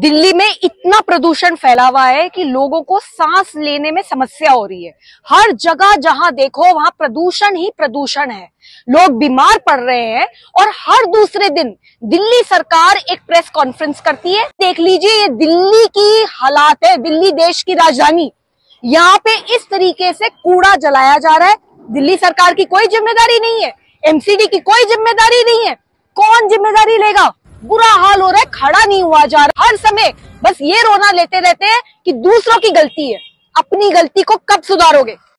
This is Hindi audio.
दिल्ली में इतना प्रदूषण फैला हुआ है कि लोगों को सांस लेने में समस्या हो रही है। हर जगह जहां देखो वहां प्रदूषण ही प्रदूषण है। लोग बीमार पड़ रहे हैं और हर दूसरे दिन दिल्ली सरकार एक प्रेस कॉन्फ्रेंस करती है। देख लीजिए, ये दिल्ली की हालात है, दिल्ली देश की राजधानी। यहाँ पे इस तरीके से कूड़ा जलाया जा रहा है। दिल्ली सरकार की कोई जिम्मेदारी नहीं है, एमसीडी की कोई जिम्मेदारी नहीं है। कौन जिम्मेदारी लेगा? बुरा हाल हो रहा है, खड़ा नहीं हुआ जा रहा। हर समय बस ये रोना लेते रहते हैं कि दूसरों की गलती है। अपनी गलती को कब सुधारोगे?